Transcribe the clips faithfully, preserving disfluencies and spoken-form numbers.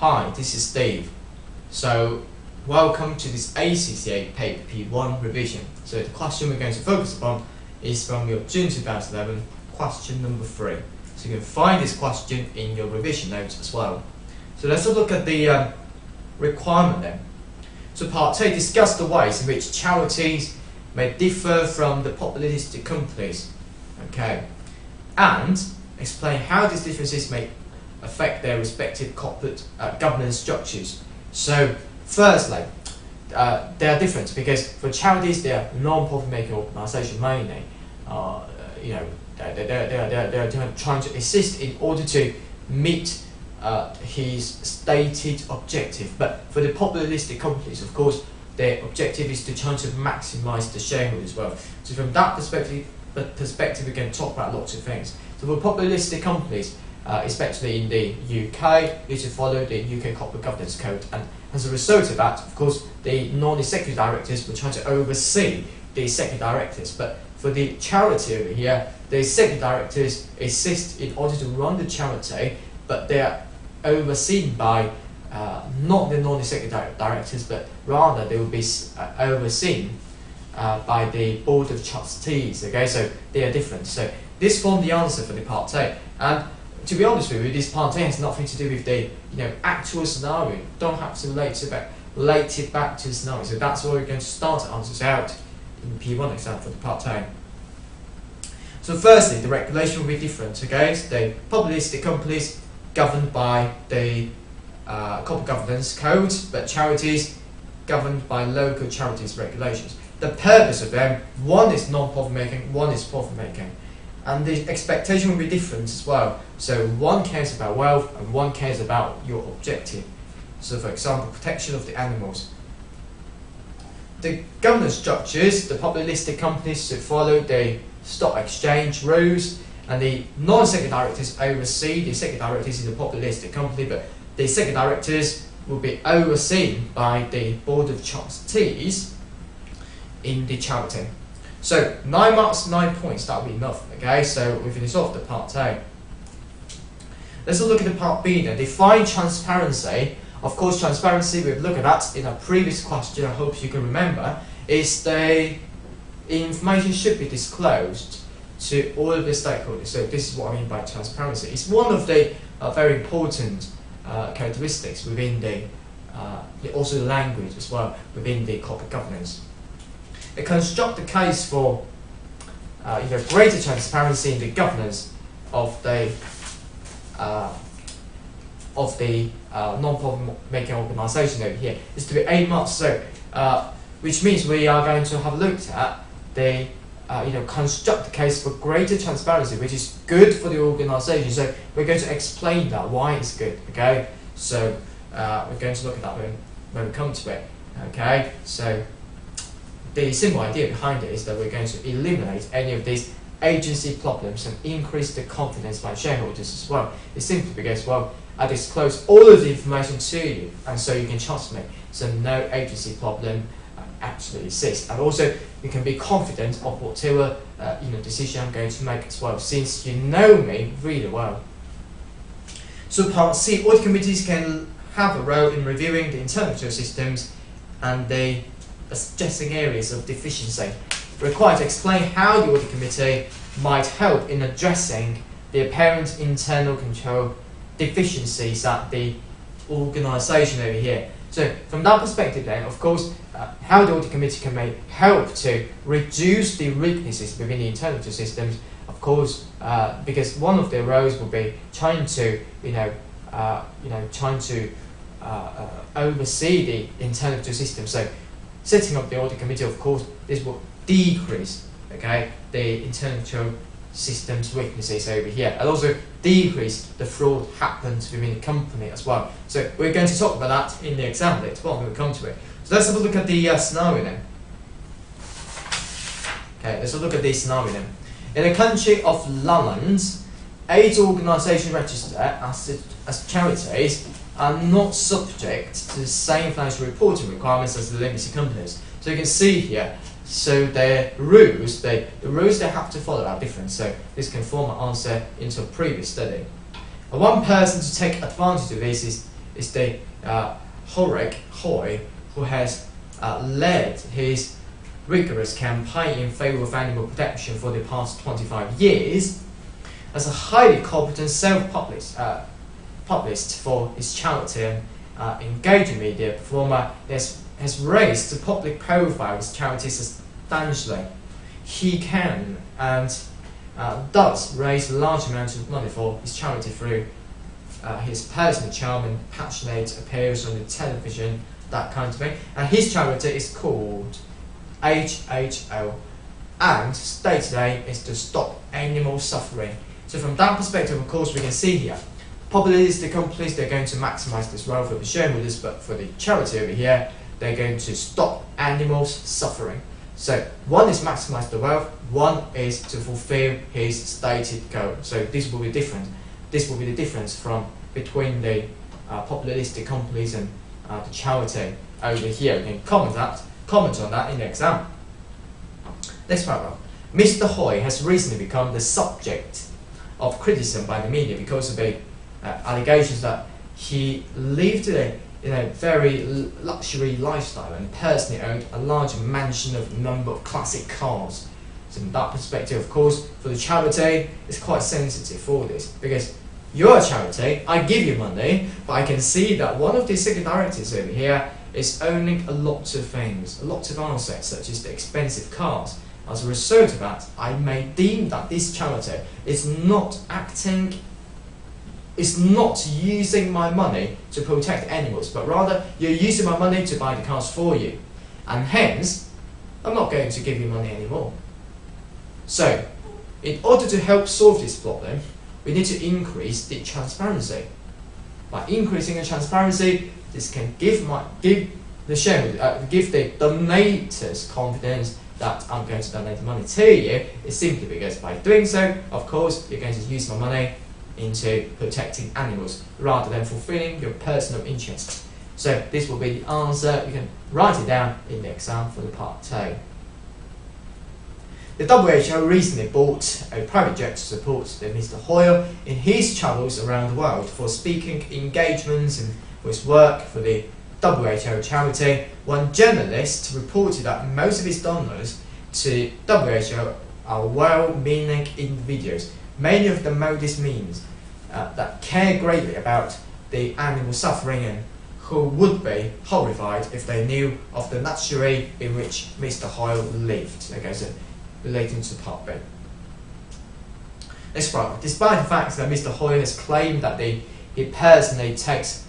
Hi, this is Dave. So, welcome to this A C C A Paper P one revision. So, the question we're going to focus upon is from your June two thousand eleven, question number three. So, you can find this question in your revision notes as well. So, let's have a look at the um, requirement then. So, part two, discuss the ways in which charities may differ from the publicly listed companies. Okay. And explain how these differences may affect their respective corporate uh, governance structures. So, firstly, uh, they are different because for charities, they are non-profit-making organisations mainly. Uh, you know, they they they they are trying to assist in order to meet uh, his stated objective. But for the publicly listed companies, of course, their objective is to try to maximise the shareholders' wealth. So, from that perspective, perspective, we can talk about lots of things. So, for publicly listed companies, Uh, especially in the U K, need to follow the U K Corporate Governance Code, and as a result of that, of course, the non-executive directors will try to oversee the executive directors. But for the charity over here, the executive directors assist in order to run the charity, but they are overseen by uh, not the non-executive di directors, but rather they will be uh, overseen uh, by the Board of Trustees. Okay, so they are different. So this formed the answer for the part A. And to be honest with you, this part A has nothing to do with the you know actual scenario. Don't have to relate it back, relate it back to the scenario. So that's why we're going to start our answers out in the P one exam for the part A. So firstly, the regulation will be different. Okay, so the publicly listed companies governed by the uh, Corporate Governance Code, but charities governed by local charities regulations. The purpose of them, one is non-profit making, one is profit making. And the expectation will be different as well. So one cares about wealth and one cares about your objective. So for example, protection of the animals. The governance structures, the publicly listed companies should follow the stock exchange rules, and the non-executive directors oversee the executive directors in the publicly listed company, but the executive directors will be overseen by the Board of Trustees in the charity. So, nine marks, nine points, that'll be enough. Okay, so we finish off the part A. Let's look at the part B now. Define transparency. Of course, transparency, we've looked at that in a previous question, I hope you can remember, is the information should be disclosed to all of the stakeholders. So, this is what I mean by transparency. It's one of the uh, very important uh, characteristics within the, uh, the, also the language as well, within the corporate governance. They construct the case for uh, you know, greater transparency in the governance of the uh, of the uh, non-profit making organisation over here. It's to be eight months, so uh, which means we are going to have a look at the uh, you know construct the case for greater transparency, which is good for the organisation. So we're going to explain that why it's good. Okay, so uh, we're going to look at that when when we come to it. Okay, so. The simple idea behind it is that we're going to eliminate any of these agency problems and increase the confidence by shareholders as well. It's simply because, well, I disclose all of the information to you, and so you can trust me. So no agency problem actually exists, and also you can be confident of whatever uh, you know decision I'm going to make as well, since you know me really well. So part C, audit committees can have a role in reviewing the internal control systems and the suggesting areas of deficiency. Required to explain how the audit committee might help in addressing the apparent internal control deficiencies at the organisation over here. So from that perspective then, of course, uh, how the audit committee can may help to reduce the weaknesses within the internal control systems, of course, uh, because one of their roles will be trying to, you know, uh, you know, trying to uh, uh, oversee the internal control system. So setting up the audit committee, of course, this will decrease, okay, the internal control system's weaknesses over here, and also decrease the fraud happens within the company as well. So we're going to talk about that in the exam later on when we come to it. So let's have a look at the uh, scenario then. Okay, let's have a look at the scenario then. In the country of London, eight organisations registered as, as charities are not subject to the same financial reporting requirements as the limited companies. So you can see here, so their rules, they, the rules they have to follow are different, so this can form an answer into a previous study. And one person to take advantage of this is is the uh, Horek Hoy, who has uh, led his rigorous campaign in favor of animal protection for the past twenty-five years, as a highly competent self-published uh, published for his charity and uh, engaging media performer, has, has raised the public profile of his charity substantially. He can and uh, does raise large amounts of money for his charity through uh, his personal charm and passionate appeals on the television, that kind of thing. And his charity is called H H O, and its day-to-day is to stop animal suffering. So from that perspective, of course, we can see here, publicity companies, they're going to maximize this wealth of the shareholders, but for the charity over here, they're going to stop animals suffering. So one is maximize the wealth, one is to fulfill his stated goal. So this will be different. This will be the difference from between the uh, populistic companies and uh, the charity over here. You can comment that, comment on that in the exam. Next paragraph. Mister Hoy has recently become the subject of criticism by the media because of the uh, allegations that he lived in a, in a very luxury lifestyle and personally owned a large mansion of a number of classic cars. So from that perspective, of course, for the charity, it's quite sensitive for this, because you're a charity, I give you money, but I can see that one of the second directors over here is owning a lot of things, a lot of assets, such as the expensive cars. As a result of that, I may deem that this charity is not acting, is not using my money to protect animals, but rather you're using my money to buy the cars for you. And hence, I'm not going to give you money anymore. So, in order to help solve this problem, we need to increase the transparency. By increasing the transparency, this can give my give the shareholder, uh, give the donators confidence that I'm going to donate the money to you, is simply because by doing so, of course, you're going to use my money into protecting animals rather than fulfilling your personal interest. So this will be the answer. You can write it down in the exam for the part two. The W H O recently bought a private jet to support Mister Hoyle in his travels around the world for speaking engagements and for his work for the W H O charity. One journalist reported that most of his donors to W H O are well-meaning individuals, many of the modest means, uh, that care greatly about the animal suffering and who would be horrified if they knew of the luxury in which Mister Hoyle lived. Okay, so relating to part B. Next paragraph. Despite the fact that Mister Hoyle has claimed that the, he personally takes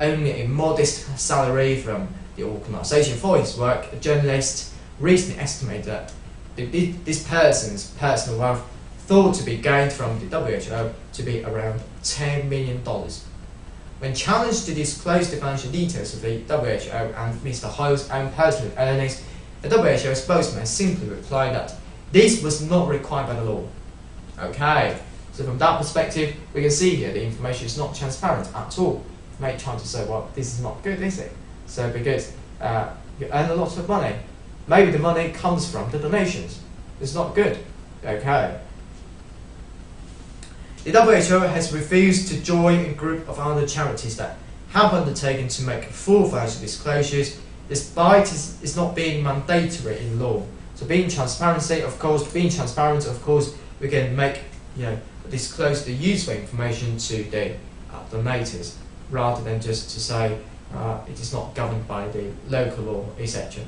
only a modest salary from the organisation for his work, a journalist recently estimated that the, this person's personal wealth thought to be gained from the W H O to be around ten million dollars. When challenged to disclose the financial details of the W H O and Mister Hoyle's own personal earnings, the W H O spokesman simply replied that this was not required by the law. Okay, so from that perspective, we can see here the information is not transparent at all. Make trying to say, well, this is not good, is it? So because uh, you earn a lot of money, maybe the money comes from the donations. It's not good. Okay. The W H O has refused to join a group of other charities that have undertaken to make full financial disclosures, despite it's not being mandatory in law. So being transparency, of course, being transparent, of course, we can make, you know, disclose the useful information to the uh, donators, rather than just to say uh, it is not governed by the local law, et cetera.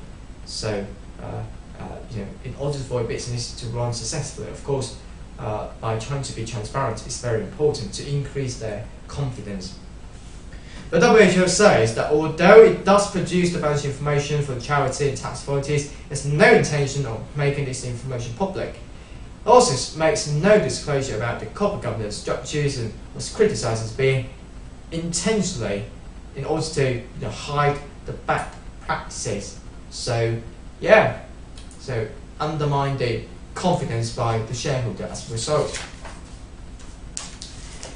So, uh, uh, you know, in order for a business to run successfully, of course, uh, by trying to be transparent, it's very important to increase their confidence. The W H O says that although it does produce the financial information for charity and tax authorities, there's no intention of making this information public. It also makes no disclosure about the corporate governance structures and was criticised as being intentionally in order to, you know, hide the bad practices. So yeah, so undermine the confidence by the shareholder as a result.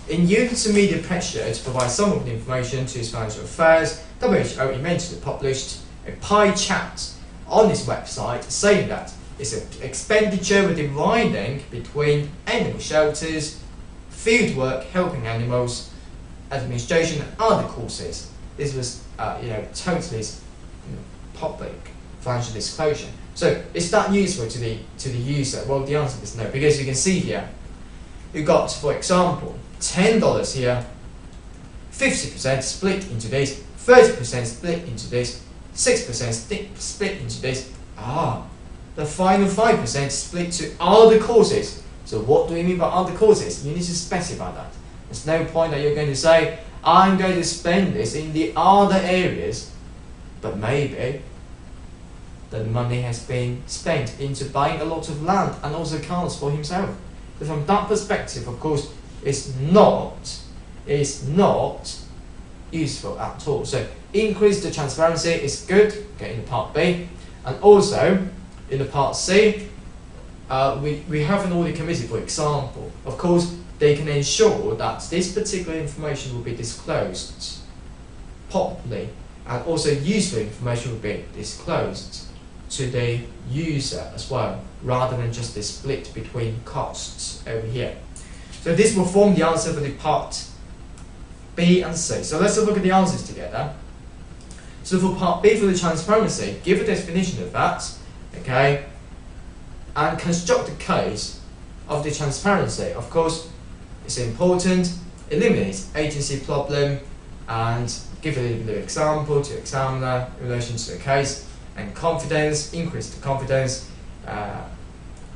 In unit to media pressure to provide some of the information to its financial affairs, W H O eventually published a pie chart on its website saying that its expenditure were dividing between animal shelters, field work helping animals, administration, and other courses. This was, uh, you know, totally you know, public financial disclosure. So is that useful to the to the user? Well, the answer is no, because you can see here, you got, for example, ten dollars here, fifty percent split into this, thirty percent split into this, six percent split into this. Ah, the final five percent split to other courses. So what do we mean by other courses? You need to specify that. There's no point that you're going to say, I'm going to spend this in the other areas, but maybe that money has been spent into buying a lot of land and also cars for himself. So from that perspective, of course, it's not, it's not useful at all. So increase the transparency is good, okay, in the part B. And also, in the part C, uh, we, we have an audit committee, for example. Of course, they can ensure that this particular information will be disclosed properly, and also useful information will be disclosed to the user as well, rather than just the split between costs over here. So this will form the answer for the part B and C. So let's have a look at the answers together. So for part B, for the transparency, give a definition of that, okay, and construct a case of the transparency. Of course, it's important, eliminate agency problem, and give a little bit of example to examiner in relation to the case, and confidence, increase the confidence, uh,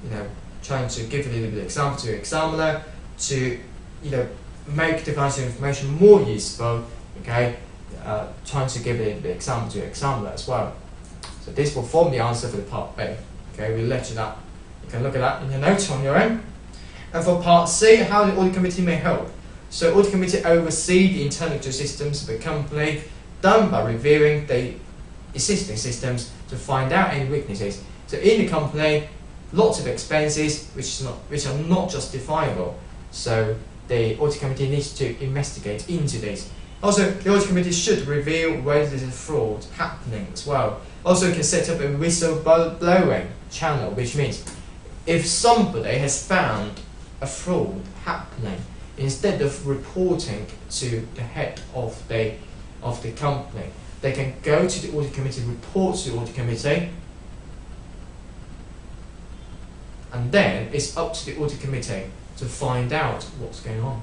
you know, trying to give a little bit of example to examiner to, you know, make the financial information more useful, okay, uh, trying to give a little bit of example to examiner as well. So this will form the answer for the part B, okay, we'll let you know. You can look at that in your notes on your own. And for part C, how the audit committee may help. So audit committee oversee the internal systems of the company, done by reviewing the existing systems to find out any weaknesses. So in the company, lots of expenses which is not which are not justifiable. So the audit committee needs to investigate into this. Also, the audit committee should reveal whether there is fraud happening as well. Also, can set up a whistleblowing channel, which means if somebody has found a fraud happening, instead of reporting to the head of the of the company, they can go to the audit committee, report to the audit committee, and then it's up to the audit committee to find out what's going on.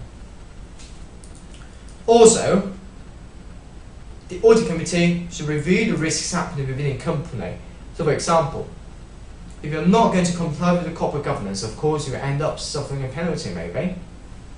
Also, the audit committee should review the risks happening within a company. So for example, if you're not going to comply with the corporate governance, of course you end up suffering a penalty maybe.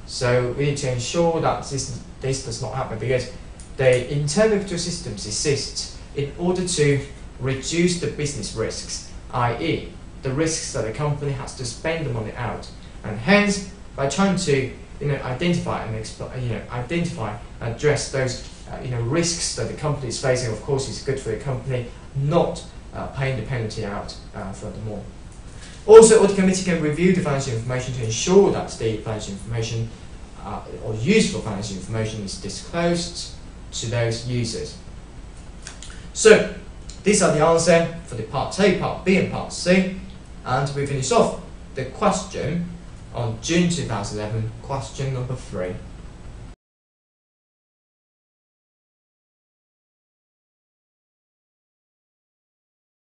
So we need to ensure that this, this does not happen, because the internal control systems exist in order to reduce the business risks, that is the risks that a company has to spend the money out. And hence, by trying to you know, identify and expo you know, identify and address those uh, you know, risks that the company is facing, of course it's good for the company, not Uh, paying the penalty out uh, furthermore. Also, audit committee can review the financial information to ensure that the financial information uh, or useful financial information is disclosed to those users. So, these are the answers for the part A, part B and part C, and we finish off the question on June two thousand eleven, question number three.